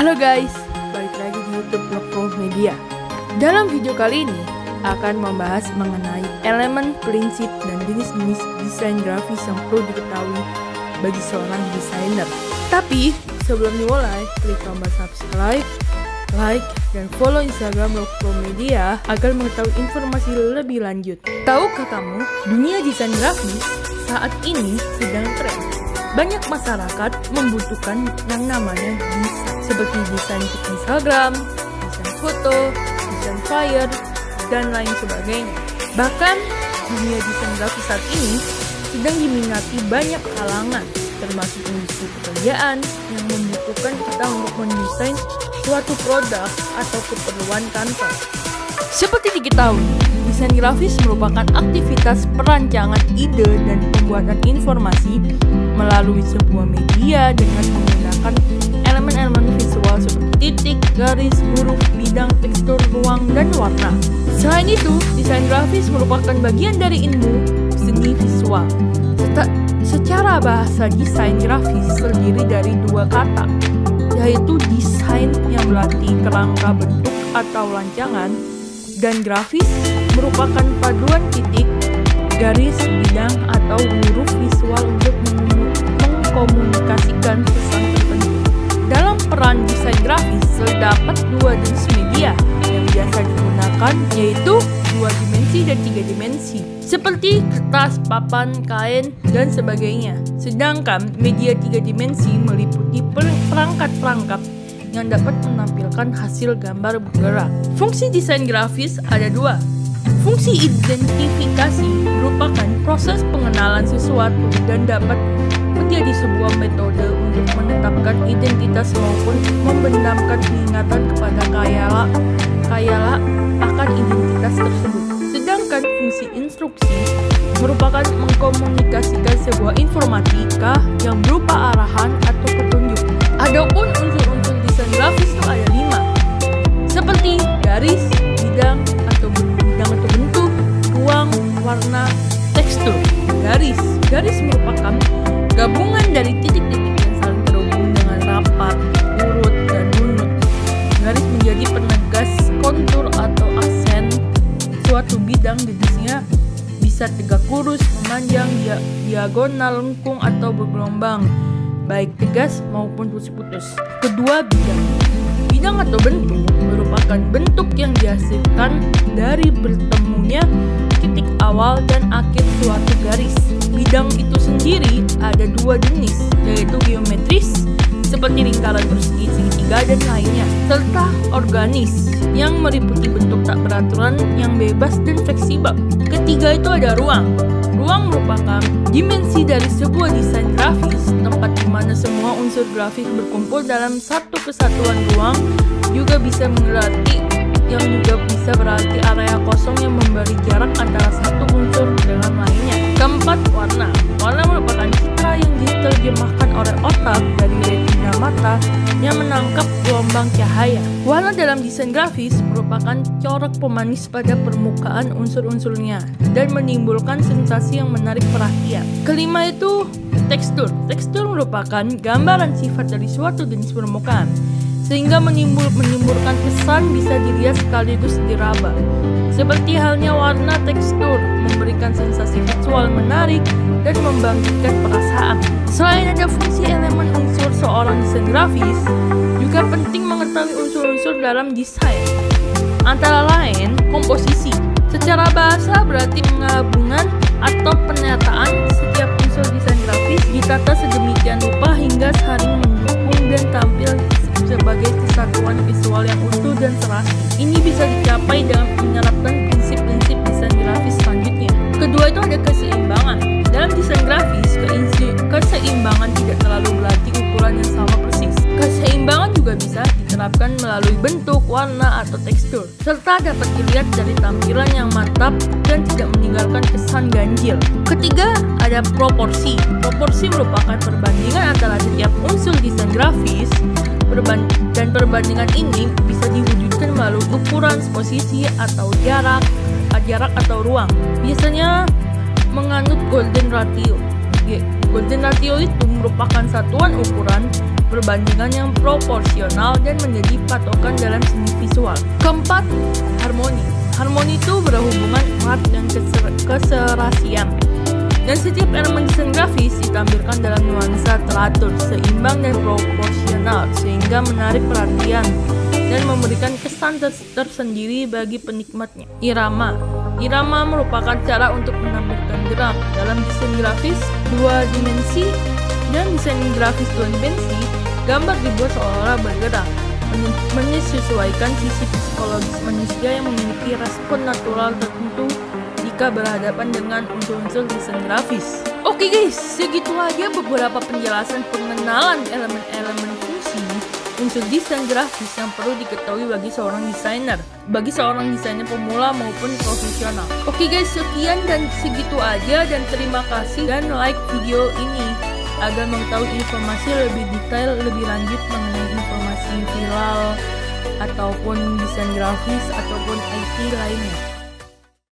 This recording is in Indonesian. Halo guys, balik lagi di YouTube Lokpro Media. Dalam video kali ini akan membahas mengenai elemen, prinsip, dan jenis-jenis desain grafis yang perlu diketahui bagi seorang desainer. Tapi sebelum dimulai, klik tombol subscribe, like, dan follow Instagram Lokpro Media agar mengetahui informasi lebih lanjut. Tahukah kamu, dunia desain grafis saat ini sedang tren. Banyak masyarakat membutuhkan yang namanya desain, seperti desain untuk Instagram, desain foto, desain flyer, dan lain sebagainya. Bahkan, dunia desain grafis saat ini sedang diminati banyak kalangan, termasuk industri pekerjaan yang membutuhkan kita untuk mendesain suatu produk atau keperluan kantor. Seperti diketahui, desain grafis merupakan aktivitas perancangan ide dan pembuatan informasi melalui sebuah media dengan menggunakan elemen-elemen visual seperti titik, garis, huruf, bidang, tekstur, ruang, dan warna. Selain itu, desain grafis merupakan bagian dari ilmu seni visual. Secara bahasa, desain grafis terdiri dari dua kata, yaitu desain yang berarti kerangka bentuk atau rancangan, dan grafis merupakan paduan titik, garis, bidang, atau huruf visual untuk mengkomunikasikan pesan tertentu. Dalam peran desain grafis terdapat dua jenis media yang biasa digunakan, yaitu dua dimensi dan tiga dimensi, seperti kertas, papan, kain, dan sebagainya. Sedangkan media tiga dimensi meliputi perangkat-perangkap yang dapat menampilkan hasil gambar bergerak. Fungsi desain grafis ada dua. Fungsi identifikasi merupakan proses pengenalan sesuatu dan dapat menjadi sebuah metode untuk menetapkan identitas maupun membenamkan ingatan kepada khayala akan identitas tersebut. Sedangkan fungsi instruksi merupakan mengkomunikasikan sebuah informatika yang berupa arahan atau petunjuk. Adapun unsur-unsur desain grafis itu ada 5, seperti garis, bidang atau bentuk, ruang, warna, tekstur. Garis merupakan gabungan dari titik-titik yang saling terhubung dengan rapat, urut, dan runut. Garis menjadi penegas kontur atau aksen suatu bidang. Jenisnya bisa tegak lurus, memanjang, diagonal, lengkung, atau bergelombang, baik tegas maupun putus-putus. Kedua, bidang atau bentuk merupakan bentuk yang dihasilkan dari bertemunya titik awal dan akhir suatu garis. Bidang itu sendiri ada dua jenis, yaitu geometris seperti ringkaran persegi, segitiga, dan lainnya, serta organis yang meliputi bentuk tak beraturan yang bebas dan fleksibel. Ketiga itu ada ruang. Ruang merupakan dimensi dari sebuah desain grafis, tempat di mana semua unsur grafis berkumpul dalam satu kesatuan ruang, juga bisa berarti yang juga bisa berarti area kosong yang memberi jarak antara satu unsur dengan lainnya. Keempat, warna. Warna merupakan citra yang diterjemahkan oleh otak dari retina mata yang menangkap gelombang cahaya. Warna dalam desain grafis merupakan corak pemanis pada permukaan unsur-unsurnya dan menimbulkan sensasi yang menarik perhatian. Kelima itu tekstur. Tekstur merupakan gambaran sifat dari suatu jenis permukaan, sehingga menimbulkan kesan bisa dilihat sekaligus diraba. Seperti halnya warna, tekstur memberikan sensasi visual menarik dan membangkitkan perasaan. Selain ada fungsi elemen unsur, seorang desain grafis juga penting mengetahui unsur-unsur dalam desain. Antara lain, komposisi. Secara bahasa berarti penggabungan atau penataan. Setiap unsur desain grafis ditata sedemikian rupa hingga saling mendukung dan tampil sebagai kesatuan visual yang utuh dan serasi. Ini bisa dicapai dengan menerapkan prinsip-prinsip desain grafis selanjutnya. Kedua itu ada keseimbangan. Dalam desain grafis, keseimbangan tidak terlalu berarti ukuran yang sama persis. Keseimbangan juga bisa diterapkan melalui bentuk, warna, atau tekstur, serta dapat dilihat dari tampilan yang mantap dan tidak meninggalkan kesan ganjil. Ketiga, ada proporsi. Proporsi merupakan perbandingan antara setiap unsur desain grafis, dan perbandingan ini bisa diwujudkan melalui ukuran, posisi, atau jarak atau ruang. Biasanya menganut golden ratio. Golden ratio itu merupakan satuan ukuran perbandingan yang proporsional dan menjadi patokan dalam seni visual. Keempat, harmoni. Harmoni itu berhubungan erat dan keserasian. Dan setiap elemen desain grafis ditampilkan dalam nuansa teratur, seimbang dan proporsional sehingga menarik perhatian dan memberikan kesan tersendiri bagi penikmatnya. Irama. Irama merupakan cara untuk menampilkan gerak dalam desain grafis dua dimensi. Dan desain grafis dua dimensi, gambar dibuat seolah bergerak, menyesuaikan sisi psikologis manusia yang memiliki respon natural tertentu jika berhadapan dengan unsur-unsur desain grafis. Oke guys, segitu aja beberapa penjelasan pengenalan elemen-elemen fungsi unsur desain grafis yang perlu diketahui bagi seorang desainer, pemula maupun profesional. Oke guys, sekian dan segitu aja, dan terima kasih dan like video ini agar mengetahui informasi lebih detail, lebih lanjut mengenai informasi viral ataupun desain grafis ataupun IT lainnya.